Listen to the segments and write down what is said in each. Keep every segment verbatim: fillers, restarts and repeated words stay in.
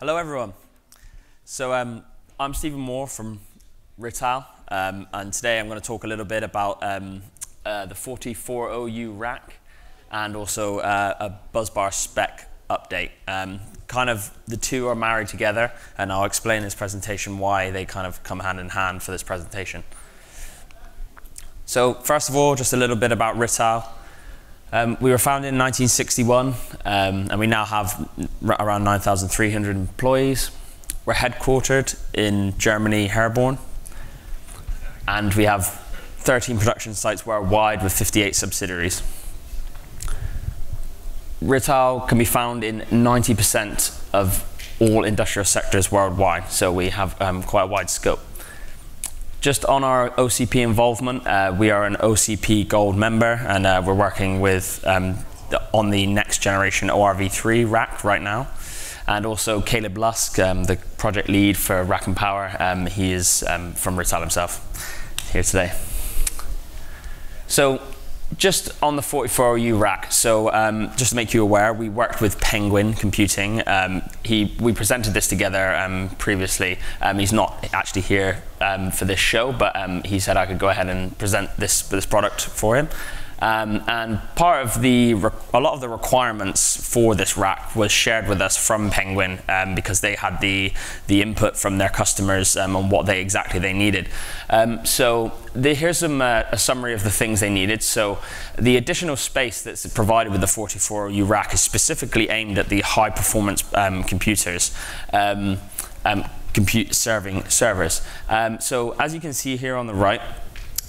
Hello, everyone. So um, I'm Stephen Moore from Rittal, um, and today I'm going to talk a little bit about um, uh, the forty-four O U rack and also uh, a BuzzBar spec update. Um, kind of the two are married together, and I'll explain in this presentation why they kind of come hand in hand for this presentation. So first of all, just a little bit about Rittal. Um, we were founded in nineteen sixty-one, um, and we now have around nine thousand three hundred employees. We're headquartered in Germany, Herborn, and we have thirteen production sites worldwide with fifty-eight subsidiaries. Rittal can be found in ninety percent of all industrial sectors worldwide, so we have um, quite a wide scope. Just on our O C P involvement, uh, we are an O C P Gold member, and uh, we're working with um, the, on the next generation O R V three rack right now. And also Caleb Lusk, um, the project lead for Rack and Power, um, he is um, from Rittal himself, here today. So just on the forty-four O U rack, so um, just to make you aware, we worked with Penguin Computing. Um, he, we presented this together um, previously. Um, he's not actually here um, for this show, but um, he said I could go ahead and present this, this product for him. Um, and part of the, a lot of the requirements for this rack was shared with us from Penguin um, because they had the, the input from their customers um, on what they exactly they needed. Um, so the, here's some, uh, a summary of the things they needed. So the additional space that's provided with the forty-four O U rack is specifically aimed at the high performance um, computers. Um, um, compute serving servers. Um, so as you can see here on the right,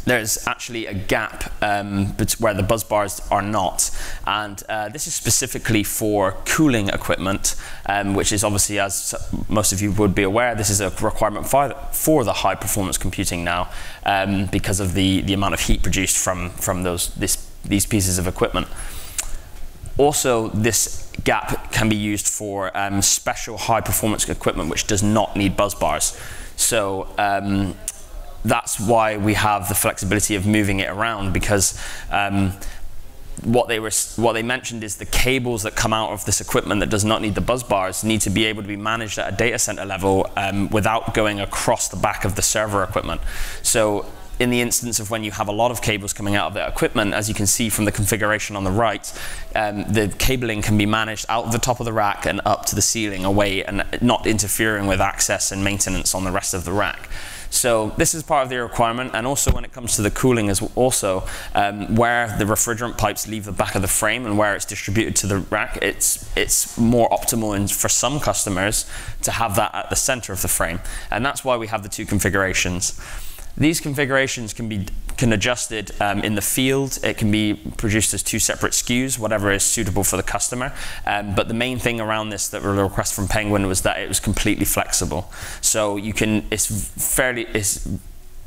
there's actually a gap um, where the BuzzBars are not, and uh, this is specifically for cooling equipment, um, which is obviously, as most of you would be aware, this is a requirement for the high performance computing now um, because of the, the amount of heat produced from, from those, this, these pieces of equipment. Also, this gap can be used for um, special high performance equipment which does not need BuzzBars. So, um, that's why we have the flexibility of moving it around, because um, what they were, what they mentioned is the cables that come out of this equipment that does not need the BuzzBars need to be able to be managed at a data center level um, without going across the back of the server equipment. So in the instance of when you have a lot of cables coming out of that equipment, as you can see from the configuration on the right, um, the cabling can be managed out of the top of the rack and up to the ceiling away, and not interfering with access and maintenance on the rest of the rack. So this is part of the requirement, and also when it comes to the cooling as well, also um, where the refrigerant pipes leave the back of the frame and where it's distributed to the rack, it's, it's more optimal in, for some customers to have that at the center of the frame. And that's why we have the two configurations. These configurations can be can adjusted um, in the field. It can be produced as two separate S K Us, whatever is suitable for the customer. Um, but the main thing around this that was a request from Penguin was that it was completely flexible. So you can, it's fairly, it's,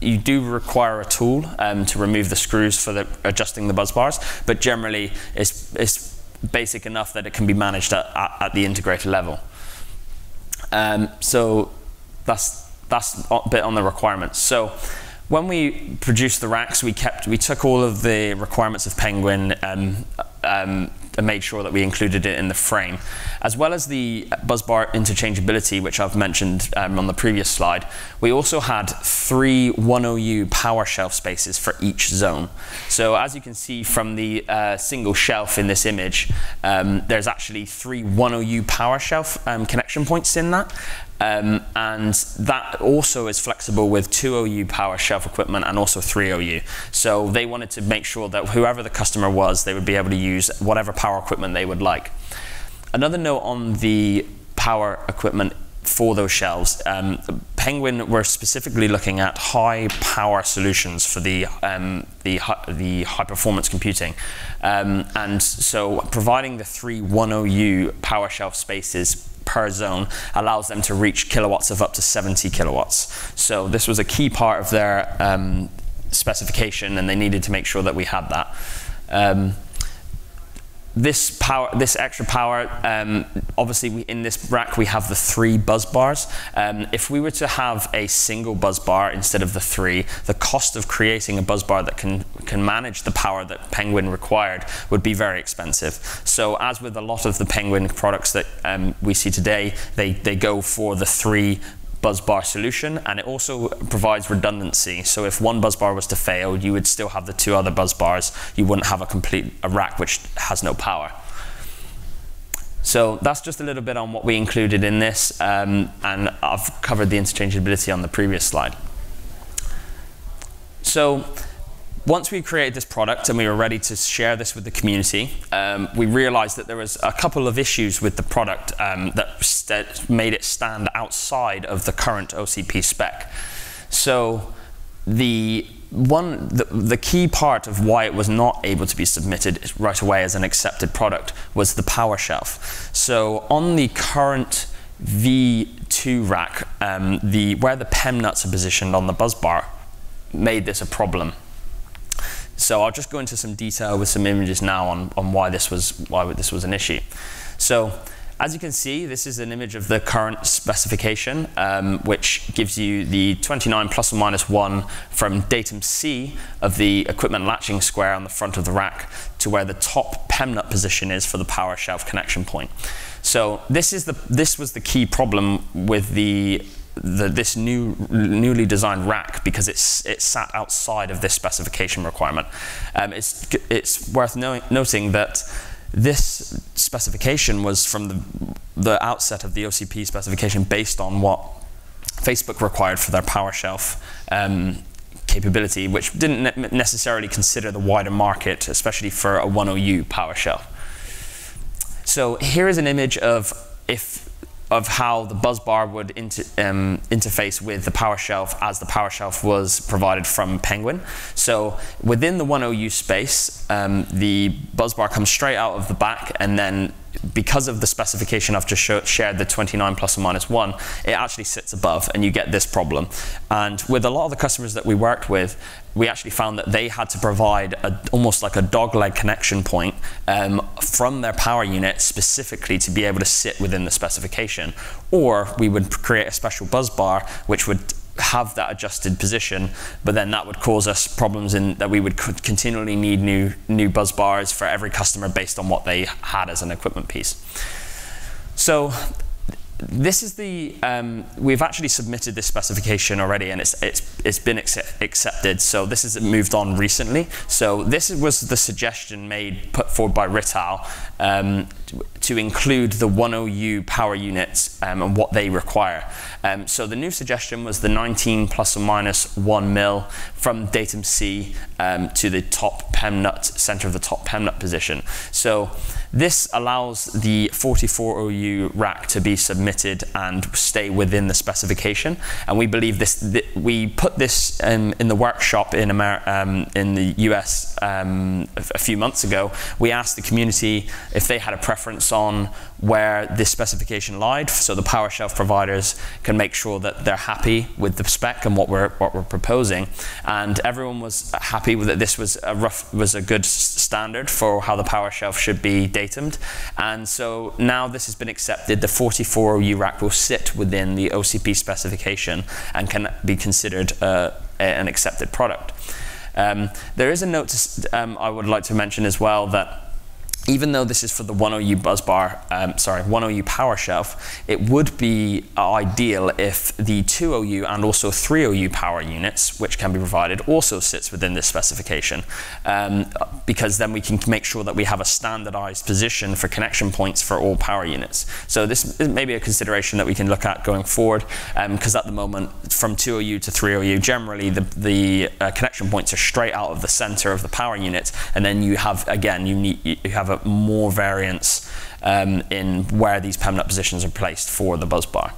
you do require a tool um, to remove the screws for the, adjusting the BuzzBars, but generally it's, it's basic enough that it can be managed at, at, at the integrator level. Um, so that's, that's a bit on the requirements. So when we produced the racks, we kept, we took all of the requirements of Penguin um, um, and made sure that we included it in the frame. As well as the BuzzBar interchangeability, which I've mentioned um, on the previous slide, we also had three one O U power shelf spaces for each zone. So as you can see from the uh, single shelf in this image, um, there's actually three one O U power shelf um, connection points in that. Um, and that also is flexible with two O U power shelf equipment and also three O U. So they wanted to make sure that whoever the customer was, they would be able to use whatever power equipment they would like. Another note on the power equipment for those shelves, um, Penguin were specifically looking at high power solutions for the, um, the, the high performance computing. Um, and so providing the three one O U power shelf spaces per zone allows them to reach kilowatts of up to seventy kilowatts. So this was a key part of their um, specification, and they needed to make sure that we had that. Um, This power, this extra power, um, obviously we, in this rack we have the three BuzzBars. Um, if we were to have a single BuzzBar instead of the three, the cost of creating a BuzzBar that can, can manage the power that Penguin required would be very expensive. So as with a lot of the Penguin products that um, we see today, they, they go for the three BuzzBar solution, and it also provides redundancy. So if one BuzzBar was to fail, you would still have the two other BuzzBars. You wouldn't have a complete a rack which has no power. So that's just a little bit on what we included in this, um, and I've covered the interchangeability on the previous slide. So once we created this product and we were ready to share this with the community, um, we realized that there was a couple of issues with the product um, that st- made it stand outside of the current O C P spec. So the one, the, the key part of why it was not able to be submitted right away as an accepted product was the power shelf. So on the current V two rack, um, the, where the P E M nuts are positioned on the BuzzBar made this a problem. So I'll just go into some detail with some images now on, on why this was why this was an issue. So as you can see, this is an image of the current specification, um, which gives you the twenty-nine plus or minus one from datum C of the equipment latching square on the front of the rack to where the top P E M nut position is for the power shelf connection point. So this is the this was the key problem with the The, this new, newly designed rack, because it's it sat outside of this specification requirement. Um, it's it's worth knowing, noting that this specification was from the the outset of the O C P specification based on what Facebook required for their PowerShelf um, capability, which didn't ne necessarily consider the wider market, especially for a forty-four O U PowerShelf. So here is an image of if. of how the BuzzBar would inter, um, interface with the power shelf as the power shelf was provided from Penguin. So within the forty-four O U space, um, the BuzzBar comes straight out of the back, and then because of the specification I've just shared, the twenty-nine plus or minus one, it actually sits above, and you get this problem. And with a lot of the customers that we worked with, we actually found that they had to provide a, almost like a dogleg connection point um, from their power unit specifically to be able to sit within the specification. Or we would create a special BuzzBar which would have that adjusted position, but then that would cause us problems in that we would continually need new new BuzzBars for every customer based on what they had as an equipment piece. So this is the um, we've actually submitted this specification already, and it's it's it's been accept accepted. So this is moved on recently. So this was the suggestion made put forward by Rittal um, to include the forty-four O U power units um, and what they require. Um, so the new suggestion was the nineteen plus or minus one mil from datum C um, to the top P E M nut, center of the top P E M nut position. So this allows the forty-four O U rack to be submitted and stay within the specification. And we believe this, th we put this um, in the workshop in, Ameri um, in the U S um, a few months ago. We asked the community if they had a preference on where this specification lied, so the power shelf providers can make sure that they're happy with the spec and what we're what we're proposing. And everyone was happy with that. This was a rough was a good standard for how the power shelf should be datumed. And so now this has been accepted. The forty-four O U rack will sit within the O C P specification and can be considered uh, an accepted product. Um, there is a note to, um, I would like to mention as well that, even though this is for the forty-four O U BuzzBar, um, sorry, forty-four O U power shelf, it would be ideal if the two O U and also three O U power units, which can be provided, also sits within this specification, um, because then we can make sure that we have a standardized position for connection points for all power units. So this may be a consideration that we can look at going forward, because um, at the moment, from two O U to three O U, generally the, the uh, connection points are straight out of the center of the power unit, and then you have, again, you, need, you have a more variance um, in where these P E M nut positions are placed for the BuzzBar.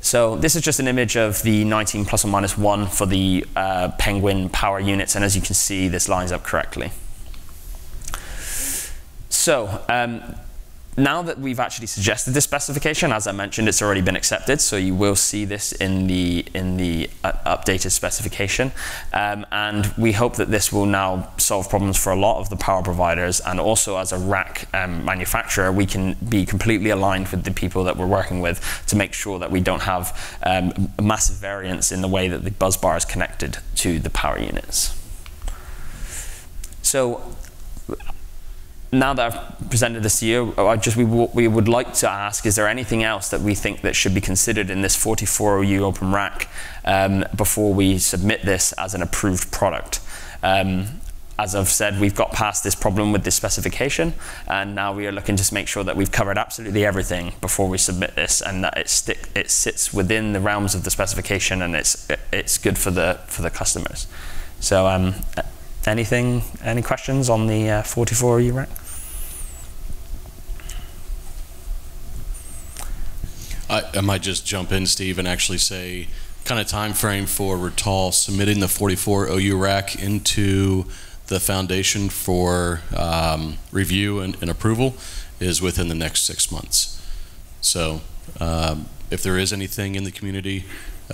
So this is just an image of the nineteen plus or minus one for the uh, Penguin power units, and as you can see, this lines up correctly. So um, now that we've actually suggested this specification, as I mentioned, it's already been accepted, so you will see this in the in the uh, updated specification, um, and we hope that this will now solve problems for a lot of the power providers, and also as a rack um, manufacturer, we can be completely aligned with the people that we're working with to make sure that we don't have um, a massive variance in the way that the BuzzBar is connected to the power units. So now that I've presented the C E O, I just, we, we would like to ask, is there anything else that we think that should be considered in this forty-four O U open rack um, before we submit this as an approved product? Um, as I've said, we've got past this problem with this specification, and now we are looking to make sure that we've covered absolutely everything before we submit this, and that it, stick, it sits within the realms of the specification, and it's, it's good for the, for the customers. So um, anything, any questions on the uh, forty-four O U rack? I, I might just jump in, Steve, and actually say kind of time frame for Rittal submitting the forty-four O U rack into the foundation for um, review and, and approval is within the next six months. So um, if there is anything in the community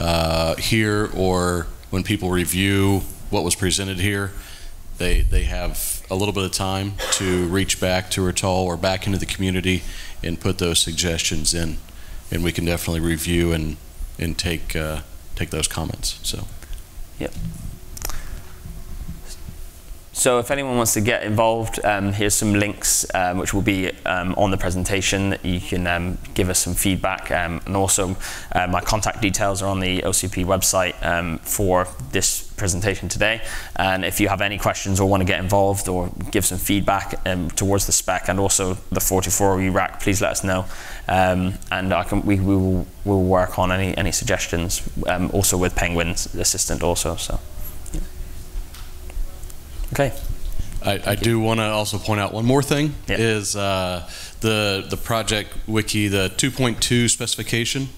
uh, here, or when people review what was presented here, They, they have a little bit of time to reach back to Rittal or back into the community and put those suggestions in, and we can definitely review and and take uh, take those comments. So, yep. So if anyone wants to get involved, um, here's some links um, which will be um, on the presentation that you can um, give us some feedback, um, and also uh, my contact details are on the O C P website um, for this presentation today. And if you have any questions or want to get involved or give some feedback um, towards the spec and also the forty-four O U rack, please let us know, um, and I can, we, we will we'll work on any any suggestions, um, also with Penguin's assistant also. So. Okay. I, I do want to also point out one more thing, yep. is uh, the the project wiki, the two point two specification.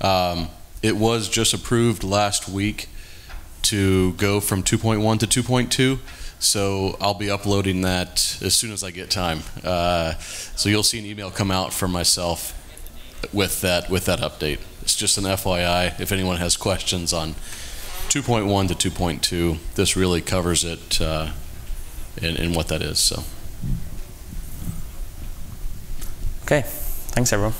Um, it was just approved last week to go from two point one to two point two, so I'll be uploading that as soon as I get time. Uh, so you'll see an email come out from myself with that with that update. It's just an F Y I if anyone has questions on two point one to two point two. This really covers it uh, in, in what that is. So, okay, thanks everyone.